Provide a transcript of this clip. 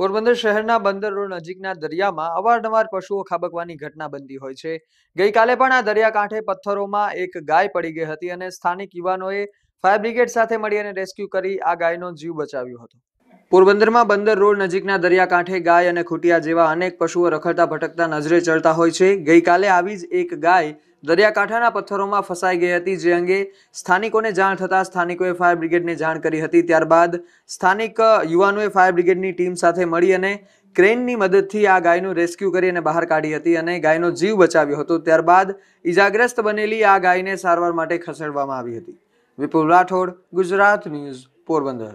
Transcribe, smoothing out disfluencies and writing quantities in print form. पोरबंदर शहरना બંદર રોડ નજીકના દરિયામાં અવારનવાર પશુઓ ખાબકવાની ઘટના બનતી હોય છે। ગઈકાલે પણ આ દરિયાકાંઠે પથ્થરોમાં એક ગાય પડી ગઈ હતી અને સ્થાનિક યુવાનોએ ફાયર બ્રિગેડ સાથે મળી અને રેસ્ક્યુ કરી આ ગાયનો જીવ બચાવ્યો હતો। પોરબંદરમાં બંદર રોડ નજીકના દરિયાકાંઠે ગાય અને ખૂટિયા જેવા અનેક પશુઓ રખડતા ભટકતા નજરે ચડતા હોય છે। ગઈકાલે આવી જ એક ગાય દરિયાકાંઠાના પથ્થરોમાં ફસાઈ ગઈ હતી, જે અંગે સ્થાનિકોને જાણ થતાં સ્થાનિકોએ ફાયર બ્રિગેડને જાણ કરી હતી। ત્યારબાદ સ્થાનિક યુવાનોએ ફાયર બ્રિગેડની ટીમ સાથે મળી અને ક્રેનની મદદથી આ ગાયનું રેસ્ક્યુ કરી અને બહાર કાઢી હતી અને ગાયનો જીવ બચાવ્યો હતો। ત્યારબાદ ઈજાગ્રસ્ત બનેલી આ ગાયને સારવાર માટે ખસેડવામાં આવી હતી। વિપુલ રાઠૌર, ગુજરાત ન્યૂઝ, પોરબંદર।